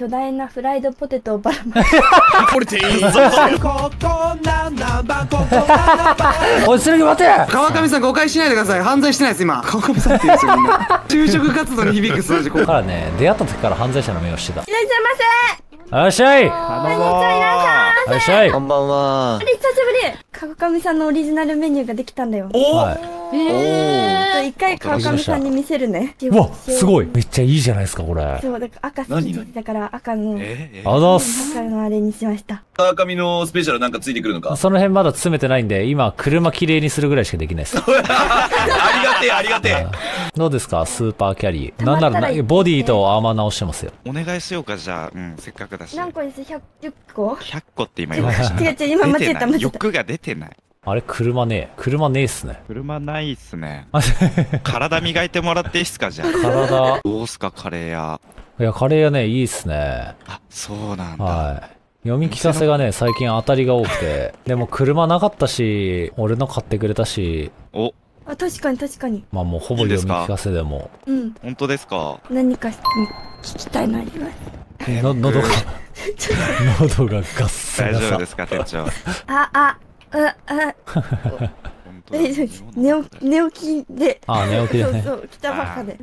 巨大なフライドポテトをばらまく。これっていいぞ。おい、それに待て。川上さん誤解しないでください。犯罪してないです今。川上さんって言うんですよみんな。就職活動に響く数字。ここからね、出会った時から犯罪者の目をしてた。いらっしゃいませ。あらっしゃい。こんにちは。いらっしゃい。こんばんは。あれ久しぶり。川上さんのオリジナルメニューができたんだよ。おお。一回川上さんに見せるね。わ、すごい。めっちゃいいじゃないですかこれ。そうだから赤好きだから赤の。赤のあれにしました。川上のスペシャルなんかついてくるのか。その辺まだ詰めてないんで、今車綺麗にするぐらいしかできないです。ありがてえありがてえ。どうですかスーパーキャリー。なんならボディとアーマー直してますよ。お願いしようかじゃあ。うん、せっかくだし。何個です100個？100個って今言いました。違う違う今間違えた間違えた。欲が出てない。あれ車ねえ。車ねえっすね。車ないっすね。体磨いてもらっていいっすかじゃあ。体。どうすかカレー屋。いや、カレー屋ね、いいっすね。あ、そうなんだ。はい。読み聞かせがね、最近当たりが多くて。でも車なかったし、俺の買ってくれたし。お。あ、確かに確かに。まあもうほぼ読み聞かせでも。うん。本当ですか？何か聞きたいのあります。喉が。喉がガッサガサ。大丈夫ですか、店長。寝起きで。あ、寝起きでね。そうそう、来たばっかで。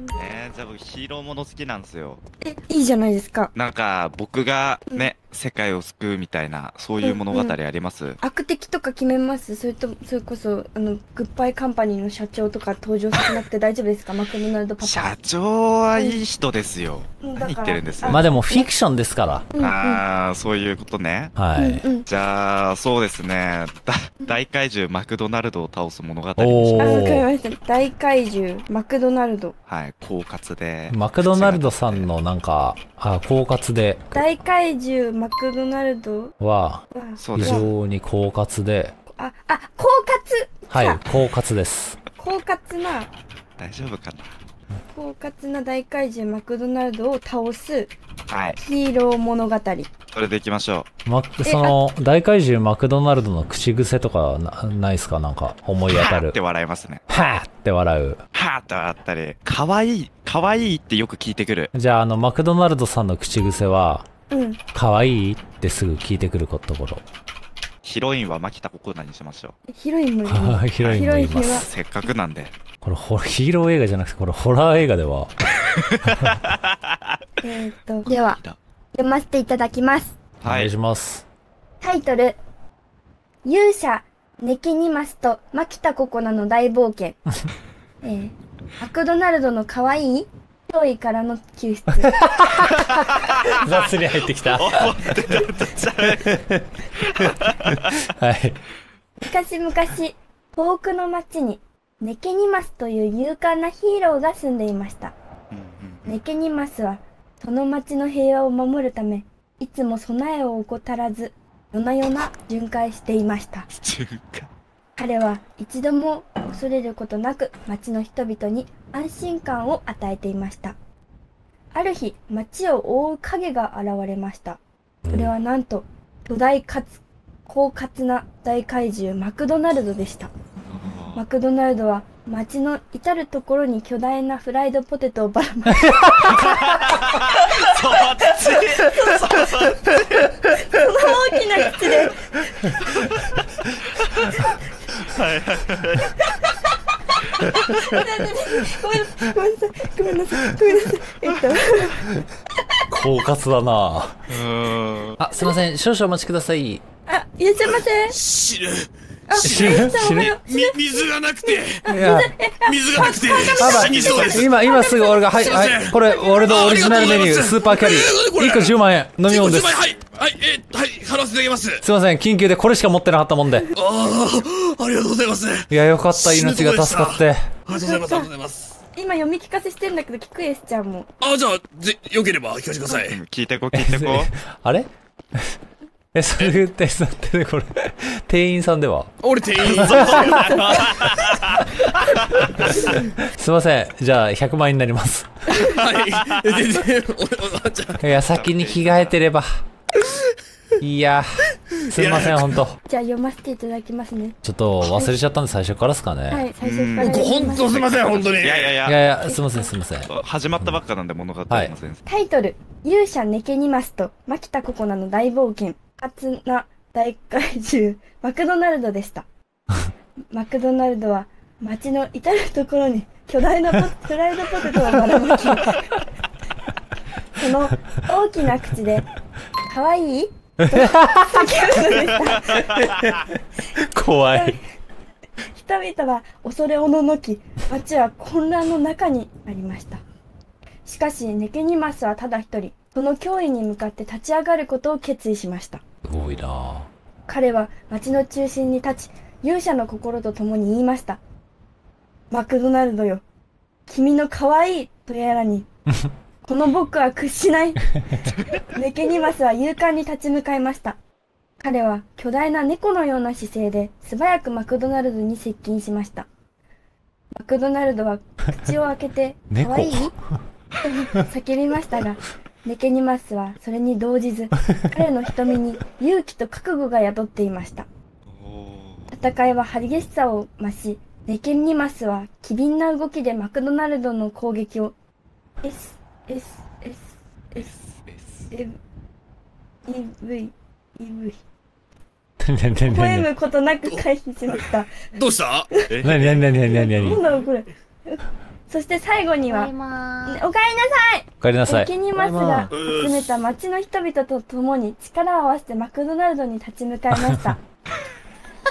じゃあ僕ヒーローもの好きなんですよ。え、いいじゃないですか。なんか、僕がね、世界を救うみたいな、そういう物語あります？悪敵とか決めます？それと、それこそ、グッバイカンパニーの社長とか登場しなくて大丈夫ですか？マクドナルドパパ。社長はいい人ですよ。何言ってるんですか？まあでもフィクションですから。ああ、そういうことね。はい。じゃあ、そうですね。大怪獣マクドナルドを倒す物語。おー。わかりました。大怪獣マクドナルド。はい、狡猾で。マクドナルドさんのなんか、狡猾で。大怪獣マクドナルドは非常に狡猾で、狡猾、はい、狡猾です。狡猾な、大丈夫かな、狡猾な大怪獣マクドナルドを倒すヒーロー物語。それでいきましょう。その大怪獣マクドナルドの口癖とかないっすか？なんか思い当たる。はぁって笑いますね。はぁって笑う。はぁって笑ったり、かわいいかわいいってよく聞いてくる。じゃあマクドナルドさんの口癖はかわいいってすぐ聞いてくるところ。ヒロインは牧田心奈にしましょう。ヒロインもいます。ヒロインもいます。せっかくなんで。これヒーロー映画じゃなくて、これホラー映画では。では、読ませていただきます。お願いします。タイトル、勇者、ネキニマスと牧田心奈の大冒険。マクドナルドのかわいい遠いからの救出。雑に入ってきた。はい。昔々、遠くの町に、ネケニマスという勇敢なヒーローが住んでいました。ネケニマスは、その町の平和を守るため、いつも備えを怠らず、夜な夜な巡回していました。彼は一度も恐れることなく町の人々に安心感を与えていました。ある日、町を覆う影が現れました。それはなんと、巨大かつ狡猾な大怪獣マクドナルドでした。マクドナルドは町の至るところに巨大なフライドポテトをばらまき。大きな口で。はいはいはい。ごめんなさい。狡猾だな。あ、すみません。少々お待ちください。あ、いらっしゃいませ。死ぬ。水がなくて。死にそうです。今すぐ俺が、はい、これ、俺のオリジナルメニュー、スーパーキャリー。1個10万円。飲み物です。はい、払わせていただきます。すいません、緊急でこれしか持ってなかったもんで。ありがとうございます。いや、よかった、命が助かって。ありがとうございます。今読み聞かせしてるんだけど、聞くエスちゃんも。じゃあ、よければ聞かせてください。聞いてこ。あれ？それ言って、これ、店員さんでは？俺店員さん。すいません、じゃあ100万円になります。はい。いや、先に着替えてれば。いや、すいません、本当。じゃあ読ませていただきますね。ちょっと忘れちゃったんで最初からですかね。はい、最初から。本当すいません、本当に。いやいやいや。いやいや、すいません、すいません。始まったばっかなんで物語はい。タイトル、勇者ネケニマスと牧田ココナの大冒険、カツナ大怪獣、マクドナルドでした。マクドナルドは街の至るところに巨大なフライドポテトをばらまき、その大きな口で、かわいいと叫ぶのでした。怖い。人々は恐れおののき、街は混乱の中にありました。しかし、ネケニマスはただ一人、その脅威に向かって立ち上がることを決意しました。すごいな。彼は街の中心に立ち、勇者の心と共に言いました。マクドナルドよ、君の可愛いとやらに、この僕は屈しない。ネケニマスは勇敢に立ち向かいました。彼は巨大な猫のような姿勢で素早くマクドナルドに接近しました。マクドナルドは口を開けて、可愛いと叫びましたが、ネケニマスはそれに動じず、彼の瞳に勇気と覚悟が宿っていました。戦いは激しさを増し、ネケニマスは機敏な動きでマクドナルドの攻撃を 声むことなく回避しました。どうした？なんだこれ。そして最後にはおかえりなさい。おかえりなさい。ネケニマスが集めた町の人々と共に力を合わせてマクドナルドに立ち向かいました。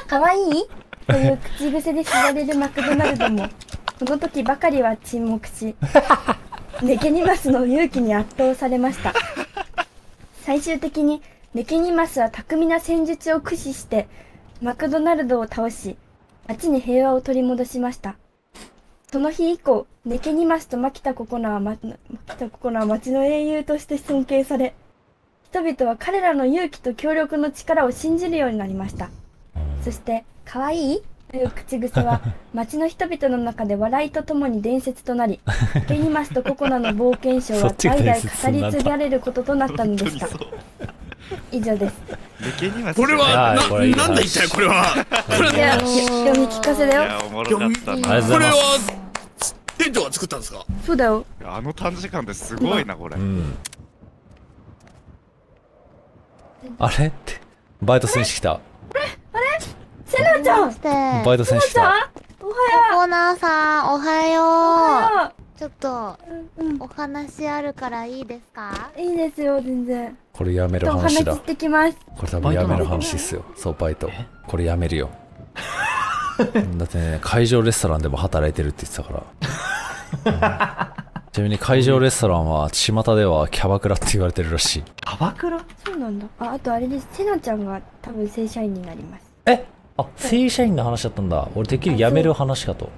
かわいい？という口癖で知られるマクドナルドも、この時ばかりは沈黙し、ネケニマスの勇気に圧倒されました。最終的に、ネケニマスは巧みな戦術を駆使して、マクドナルドを倒し、街に平和を取り戻しました。その日以降、ネケニマスと牧田ココナは、街の英雄として尊敬され、人々は彼らの勇気と協力の力を信じるようになりました。そして、かわいいという口癖は、町の人々の中で笑いとともに伝説となり、ネケニマスとココナの冒険賞は代々語り継がれることとなったのでした。以上です。これは、なんだ一体これは。これは、読み聞かせだよ。これは、店長が作ったんですか？そうだよ。あの短時間ですごいな、これ。あれって、バイト選手来た。セナちゃん、バイト選手だ。おはよう。ココナさん、おはよう。ちょっと、お話あるからいいですか？いいですよ、全然。これやめる話だ。これ多分やめる話ですよ。そう、バイト。これやめるよ。だってね、会場レストランでも働いてるって言ってたから。ちなみに会場レストランは、巷ではキャバクラって言われてるらしい。キャバクラ？そうなんだ。あとあれです。セナちゃんが多分正社員になります。え？あ、正社員の話だったんだ。俺てっきり辞める話かと。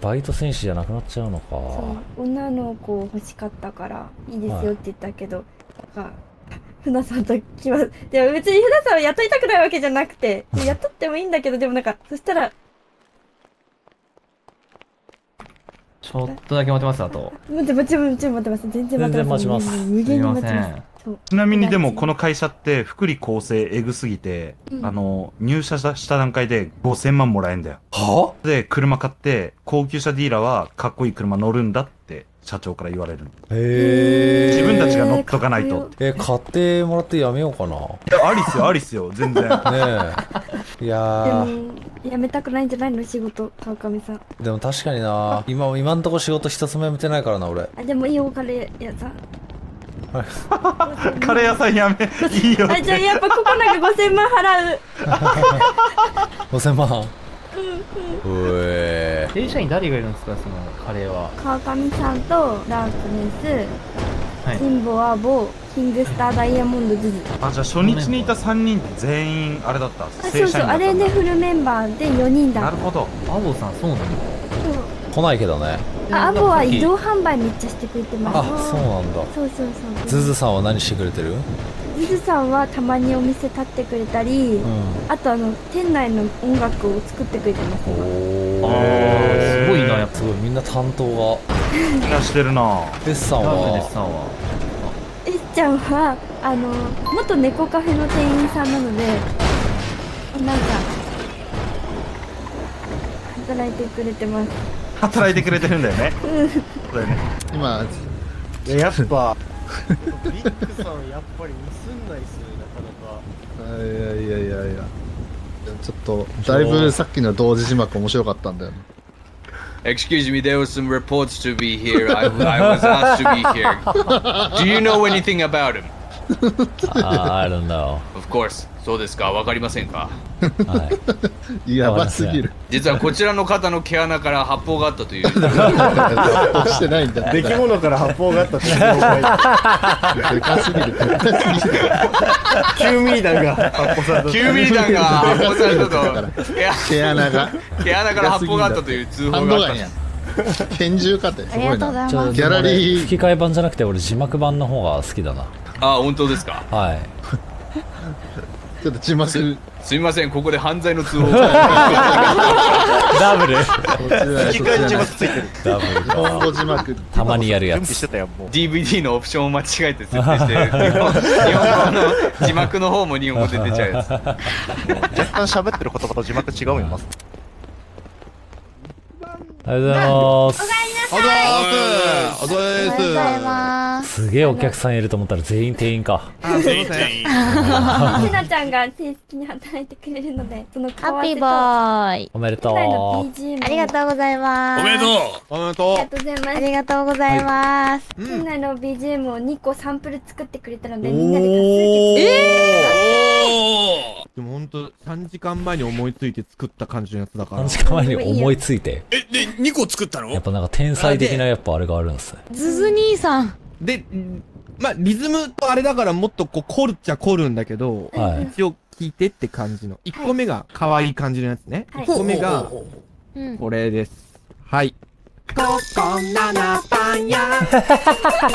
バイト選手じゃなくなっちゃうのか。そう、女の子欲しかったから、いいですよって言ったけど、なんか、ふなさんと来ます。でも別にふなさんを雇いたくないわけじゃなくて、雇ってもいいんだけど、でもなんか、そしたら、ちょっとだけ待てます、あと。待ってます。全然待てます。無限に待てます。ちなみにでもこの会社って福利厚生エグすぎて、入社した段階で5000万もらえんだよ。はあ？で、車買って、高級車ディーラーはかっこいい車乗るんだって社長から言われる。へえ。自分たちが乗っとかないと。買ってもらってやめようかな。いや、ありっすよ、全然。ねえ。いやー。でも、やめたくないんじゃないの仕事、川上さん。でも確かにな、今んとこ仕事一つもやめてないからな、俺。あ、でもいいお金やさん。カレー屋さんやめいいよ。あ、じゃあやっぱここなんか5000万払う。5000万。正社員誰がいるんですか、そのカレーは。川上さんとダークネス、シンボアボ、キングスターダイヤモンドズズ。あ、じゃあ初日にいた3人全員あれだった。そう、あれでフルメンバーで4人だ。なるほど。アボさんそうなの。来ないけどね。アボは移動販売めっちゃしてくれてます。あ、そうなんだ。そう。ズズさんは何してくれてる？ズズさんはたまにお店立ってくれたり、あと店内の音楽を作ってくれてます。おー、すごいな、やっぱすごい。みんな担当がいらしてるな。デッサンは？エッちゃんは元猫カフェの店員さんなので。なんか働いてくれてます。働いてくれてるんだよね。そうだよね。今やっぱリックさんやっぱりミスんないっすね、なかなか。いやちょっとだいぶさっきの同時字幕面白かったんだよね。Excuse me, there were some reports to be here. I was asked to be here. Do you know anything about him? I don't know. Of course. そうですか、わかりませんか。はい。やばすぎる。実はこちらの方の毛穴から発砲があったという。してないんだ。出来物から発砲があったという。でかすぎる。9ミリ弾が発砲された。9ミリ弾が発砲されたと。毛穴から発砲があったという通報があった。拳銃かってすごいな。ギャラリー吹き替え版じゃなくて俺字幕版の方が好きだな。ああ、本当ですか。はい。ちょっとすみません、ここで犯罪の通報が。ダブル。吹き替え字幕ついてる。ダブル。日本語字幕。たまにやるやつ。DVD のオプションを間違えて設定してる。日本語の字幕の方も日本語で出ちゃうやつ。若干喋ってる言葉と字幕違うんます。おはようございます。おはようございます。すげえお客さんいると思ったら全員店員か。全員店員。ひなちゃんが正式に働いてくれるので、その代わりと。ハッピーボーイ。おめでとう。ありがとうございます。おめでとう。おめでとう。ありがとうございます。店内の BGM を2個サンプル作ってくれたので、みんなで多数決。でも本当3時間前に思いついて作った感じのやつだから。3時間前に思いついて。で2個作ったの？やっぱなんか天才的なやっぱあれがあるんですね。ズズ兄さん。で、まあリズムとあれだからもっとこう凝るっちゃ凝るんだけど、はい、一応聞いてって感じの。1個目が可愛い感じのやつね。はい、1個目がこれです。はい。ココナナパン屋。ココナ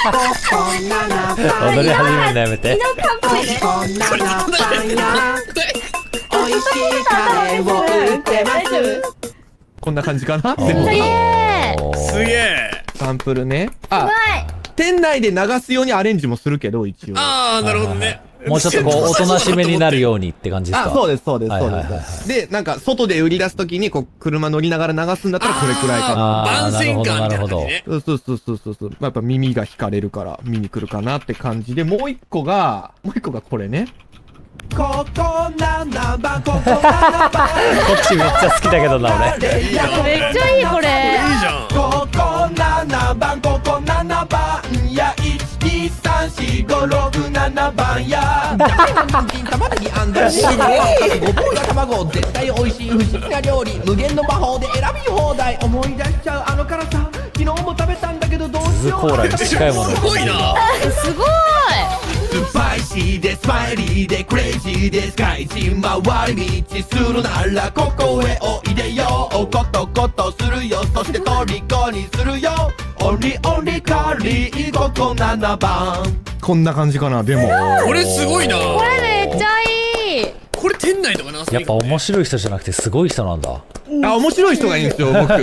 ナパン屋。踊り始めるのやめて。ココナナパン屋。おいしいカレーを売ってます。こんな感じかな。すげえ。サンプルね。あ、店内で流すようにアレンジもするけど一応。ああ、なるほどね。もうちょっとこうおとなしめになるようにって感じですか。あ、そうです。で、なんか外で売り出すときにこう車乗りながら流すんだったらこれくらいかな。万全感って感じね。そう。やっぱ耳が惹かれるから見に来るかなって感じで、もう一個がこれね。ここ7番、ここ7番。こっちめっちゃ好きだけどな俺。いや、めっちゃいいこれ。いいじゃん。ここ7番、ここ7番。いや1234567番や。金玉ねぎ&しぐれ。ごぼうや卵絶対美味しい不思議な料理。無限の魔法で選び放題。思い出しちゃうあの辛さ。昨日も食べたんだけどどうしよう。コーラに近いもの。すごいな。すごい。スパイシーでスパイリーでクレイジーでスカイ人回り道するならここへおいでよ。コトコトするよ。そしてトリコにするよ。オンリーカリーここ7番。こんな感じかな。でもこれすごいな。これめっちゃいい。これ店内とかなやっぱ面白い人じゃなくてすごい人なんだ。あ、面白い人がいいんですよ、僕。す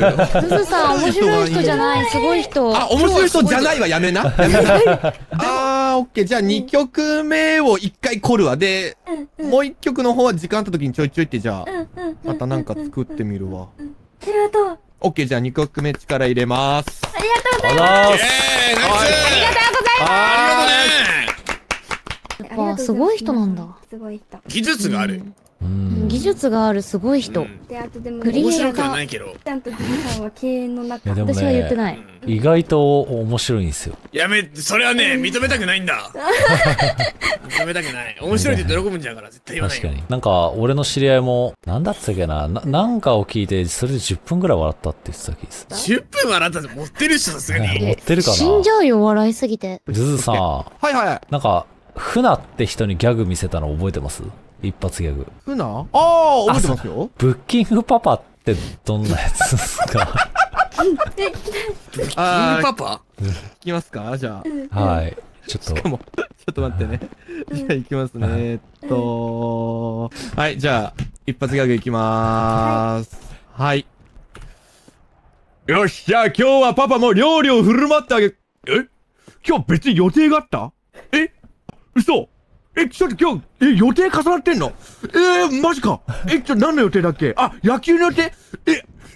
ずさん、面白い人じゃない、すごい人。あ、面白い人じゃないはやめな。あー、オッケー。じゃあ2曲目を1回凝るわ。で、もう1曲の方は時間あった時にちょいちょいって、じゃあ、またなんか作ってみるわ。ありがとう。オッケー、じゃあ2曲目力入れます。ありがとうございます。ありがとうございます。やっぱ、すごい人なんだ。すごい人。技術がある。技術があるすごい人。クリエイターがちゃんとさんは経営の中。私は言ってない。意外と面白いんですよ。やめ、それはね認めたくないんだ。認めたくない。面白いって喜ぶんじゃんから絶対言わない。確かに。なんか俺の知り合いもなんだったっけな、なんかを聞いてそれで10分ぐらい笑ったって言ってた気です。10分笑ったって持ってる人さすがに。持ってるかな。死んじゃうよ笑いすぎて。ズズさん。はい。なんかフナって人にギャグ見せたの覚えてます？一発ギャグ。ふな？ああ、覚えてますよ。ブッキングパパってどんなやつですか？ブッキングパパ？聞きますか？じゃあ。はい。ちょっと待ってね。じゃあ行きますね。はい、じゃあ、一発ギャグいきまーす。はい。よっしゃ、今日はパパも料理を振る舞ってあげ、今日別に予定があった？嘘ちょっと今日、予定重なってんの？マジか。ちょっと何の予定だっけ？あ、野球の予定？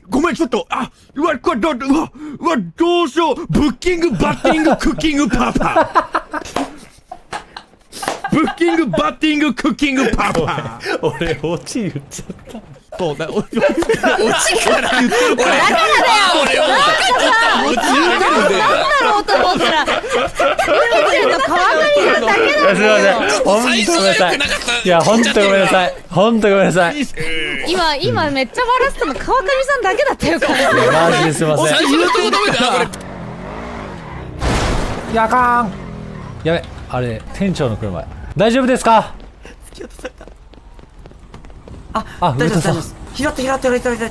ごめん、ちょっと、うわ、これ、どうしよう。ブッキング、バッティング、クッキング、パパ。ブッキング、バッティング、クッキング、パパ。俺、オチ言っちゃった。そうだ、俺だからだよ。俺だろうと思ったら、いや本当ごめんなさい、本当ごめんなさい。今めっちゃ笑ってたの川上さんだけだったよ。マジですいません。やかん。やべ、あれ店長の車。大丈夫ですか？あ、大丈夫です。拾って倒してる。剣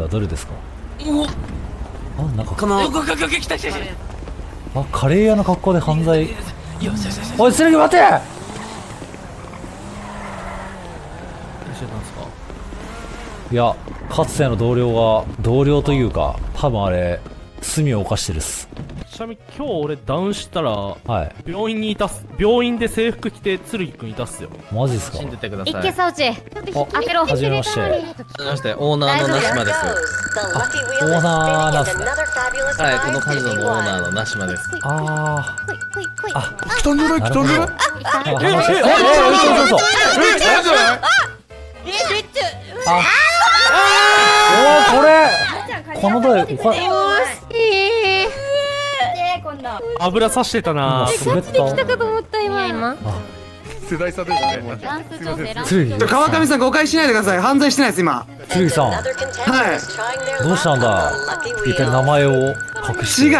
はどれですか？あ、なんかあ、カレー屋の格好で犯罪。おい剣待て。いや、かつての同僚というか、多分あれ罪を犯してるっす。ちなみに今日俺ダウンしたら、はい、病院で制服着て剣くんいたっすよ。マジっすか？信じてください。一軒サウチ開けろ。はじめまして。オーナーのなしまです。オーナーなんすね。はい、この彼女のオーナーのなしまです。あ、来たんじゃない？来たんじゃない？おお、これこの台おかしい。油さしてたな。滑った。来たかと思った今。世代差ですね。川上さん誤解しないでください。犯罪してないです今。剣さん。はい。どうしたんだ。一体名前を隠して。違う。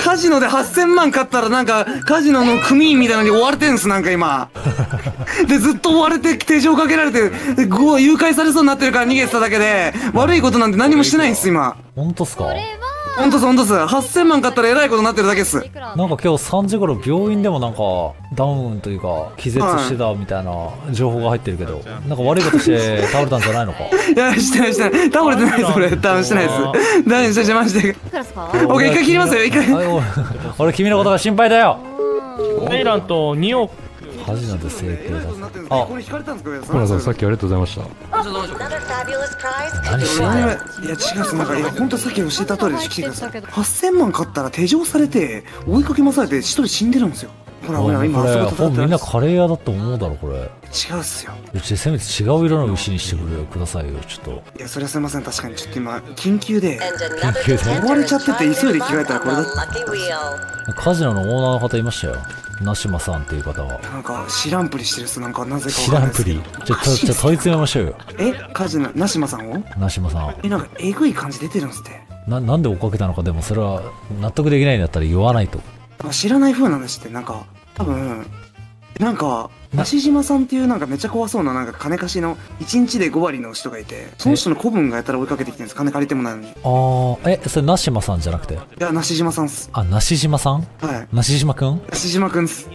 カジノで8000万買ったらなんかカジノの組員みたいなのに追われてんですなんか今。でずっと追われて手錠かけられて誘拐されそうになってるから逃げてただけで、悪いことなんて何もしてないんです今。本当っすか？本当っす、本当っす。8000万買ったらえらいことになってるだけっす。なんか今日3時頃病院でもなんかダウンというか気絶してたみたいな情報が入ってるけど、なんか悪いことして倒れたんじゃないのか？いや、してないしてない、倒れてないです。俺ダウンしてないです。ダウンしてまして。僕一回切りますよ、一回。俺君のことが心配だよ。メイランと2億カジノで成功だ。あ、これ引かれたんですか？小村さん、さっきありがとうございました。何してんだよ。いや違うっす、なんかいや本当さっき教えた通り来てください。8000万買ったら手錠されて追いかけ回されて一人死んでるんですよ。ほらほら今あそこみんなカレー屋だと思うだろこれ。違うっすよ。うちでせめて違う色の牛にしてくださいよちょっと。いやそれはすみません、確かにちょっと今緊急で追われちゃってて急いで着替えたらこれだった。カジノのオーナーの方いましたよ。なしまさんっていう方はなんか知らんぷりしてるっす。なんかなぜか知らんぷり。じゃ問い詰めましょうよ。カジノなしまさんを。なしまさんなんかえぐい感じ出てるんですって。なんで追っかけたのか、でもそれは納得できないんだったら言わないと。知らない風なんですって。なんか多分なんか梨島さんっていうなんかめっちゃ怖そうななんか金貸しの1日で5割の人がいて、その人の子分がやったら追いかけてきてるんです。金借りてもないのに。それ梨島さんじゃなくて。いや梨島さんっす。あ、梨島さん。はい、梨島くん。梨島くんっす。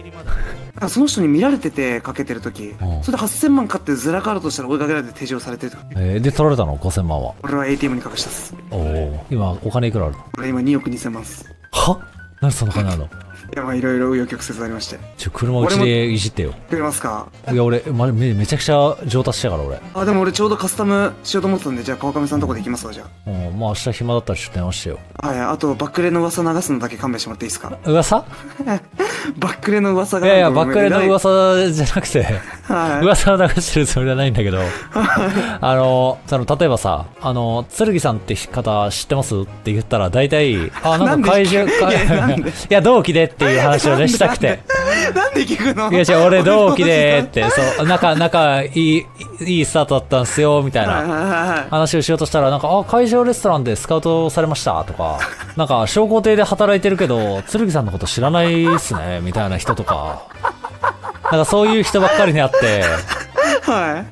その人に見られててかけてる時、それで8000万買ってずらかるとしたら追いかけられて手錠されてると。で取られたの5000万は。俺は ATM に隠したっす。おお、今お金いくらあるの？俺今2億2000万っす。はっ、何その金なの？いや、まあいろいろ紆余曲折ありまして。車うちでいじってよ。くれますか？いや俺、めちゃくちゃ上達したから俺。でも俺ちょうどカスタムしようと思ってたんで、じゃあ川上さんのとこで行きますわ。じゃあまあ明日暇だったらちょっと電話してよ。はい、あとバックレの噂流すのだけ勘弁してもらっていいですか？噂？バックレの噂が。いやいや、バックレの噂じゃなくて、噂を流してるつもりはないんだけど、例えばさ、剣さんって方知ってますって言ったら大体、なんか怪獣、いや、同期でっていう話をね、したくて。なんで聞くの？いや違う、俺同期でって、そう、仲いいスタートだったんすよ、みたいな話をしようとしたら、なんか、会場レストランでスカウトされました、とか、なんか、商工亭で働いてるけど、剣さんのこと知らないっすね。みたいな人とか、なんかそういう人ばっかりに会って、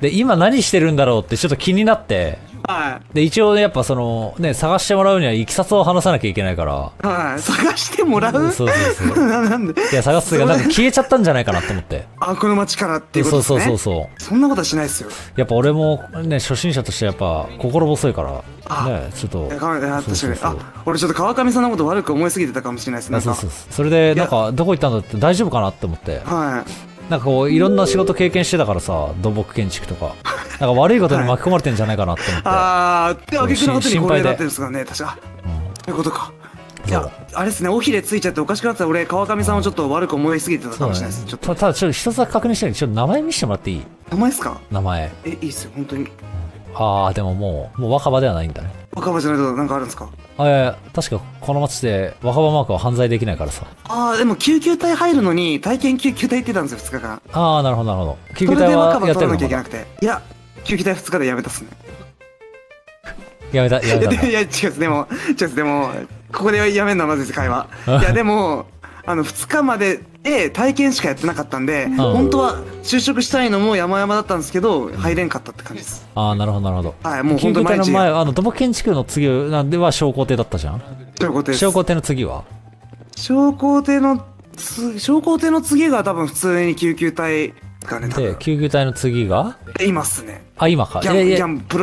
で今何してるんだろうってちょっと気になって、はい。で、一応ね、やっぱその、ね、探してもらうには、いきさつを話さなきゃいけないから。はい。探してもらう？そうそうそう。なんで？いや、探すが、なんか消えちゃったんじゃないかなと思って。あ、この街からっていうことですね。そうそうそうそう。そんなことはしないですよ。やっぱ俺も、ね、初心者としてやっぱ、心細いから。ね、ちょっと。確かに。あ、俺ちょっと川上さんのこと悪く思いすぎてたかもしれないですね。そうそうそう。それで、なんか、どこ行ったんだって大丈夫かなって思って。はい。なんかこういろんな仕事経験してたからさ、土木建築とか、なんか悪いことに巻き込まれてんじゃないかなって思って、ああ、で、あげくのことにこれなってるんですからね、確か。ということか。いや、あれですね、尾ひれついちゃっておかしくなったら、俺、川上さんをちょっと悪く思いすぎてたかもしれないです。ちょっとただ、ちょっと一つだけ確認したいんで、ちょっと名前見せてもらっていい？名前ですか？名前。え、いいっすよ、本当に。ああ、でももう若葉ではないんだね。若葉じゃないとなんかあるんですか？あ、いや、確かこの町で若葉マークは犯罪できないからさ。ああ、でも救急隊入るのに体験救急隊行ってたんですよ、2日間。ああ、なるほどなるほど。救急隊はやってるのかな？それで若葉取らなきゃいけなくて。いや、救急隊2日でやめたっすね。やめた。いや、違うっす、でも、ここでやめるのはまずいです、会話。いや、でも、2日までで体験しかやってなかったんで、本当は就職したいのも山々だったんですけど、入れんかったって感じです。ああ、なるほど、なるほど。はい、もう本当に毎日。土木建築の次なんでは商工艇だったじゃん。商工艇です。商工艇の次は商工艇の次が多分普通に救急隊がね、多分。で、救急隊の次が今っすね。あ、今か。プロ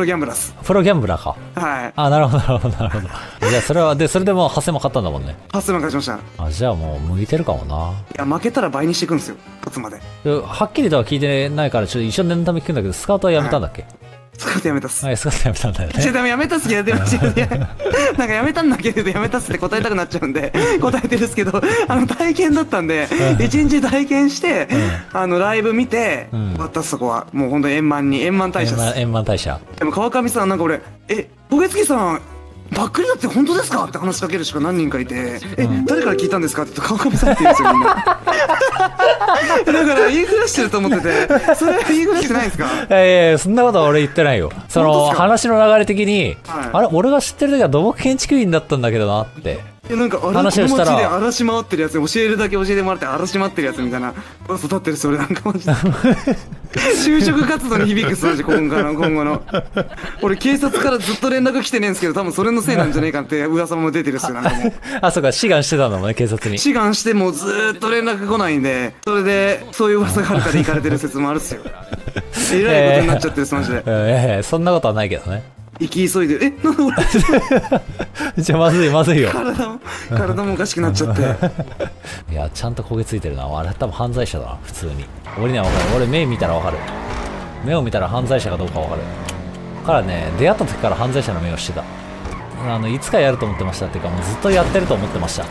ギャンブラーっす。プロギャンブラーか。はい。あ、なるほど、なるほど、なるほど。じゃあ、それは、で、それでも、8000も勝ったんだもんね。8000も勝ちました。あ、じゃあもう、向いてるかもな。いや、負けたら倍にしていくんですよ、勝つまで。はっきりとは聞いてないから、ちょっと一緒に念のため聞くんだけど、スカウトはやめたんだっけ？スカウトやめたっす。はい、スカウトやめたんだよね。やめたっすけど、なんかやめたんだけど、やめたっすって答えたくなっちゃうんで、答えてるんですけど、体験だったんで、一日体験して、ライブ見て、終わったっす、そこは。もう本当に円満退社っす。円満退社。でも川上さん、なんか俺、焦げ付さん、ばっくりだって本当ですかって話しかける人が何人かいて、誰から聞いたんですかって言うと、川上さんって言うんですよ、みんな。だから言いふらしてると思ってて、それは言いふらしてないんですか？いやいや、そんなことは俺言ってないよ。その話の流れ的に、あれ、俺が知ってる時は土木建築員だったんだけどなって。なんか、あれ、この街で荒らし回ってるやつ、教えるだけ教えてもらって荒らし回ってるやつみたいな、育ってる人、俺なんかマジで。就職活動に響くそうじゃ、今後の。俺、警察からずっと連絡来てねえんですけど、多分それのせいなんじゃねえかって噂も出てるっすよ、なんかもう。あ、そうか、志願してたんだもんね、警察に。志願して、もうずーっと連絡来ないんで、それで、そういう噂があるから行かれてる説もあるっすよ。えらいことになっちゃってるっす、マジで。そんなことはないけどね。行き急いでる。なんで俺じゃあまずいよ。体もおかしくなっちゃって。いや、ちゃんと焦げついてるな。あれ多分犯罪者だな、普通に。俺にはわかる。俺目見たらわかる。目を見たら犯罪者かどうかわかる。からね、出会った時から犯罪者の目をしてた。いつかやると思ってましたっていうか、もうずっとやってると思ってました。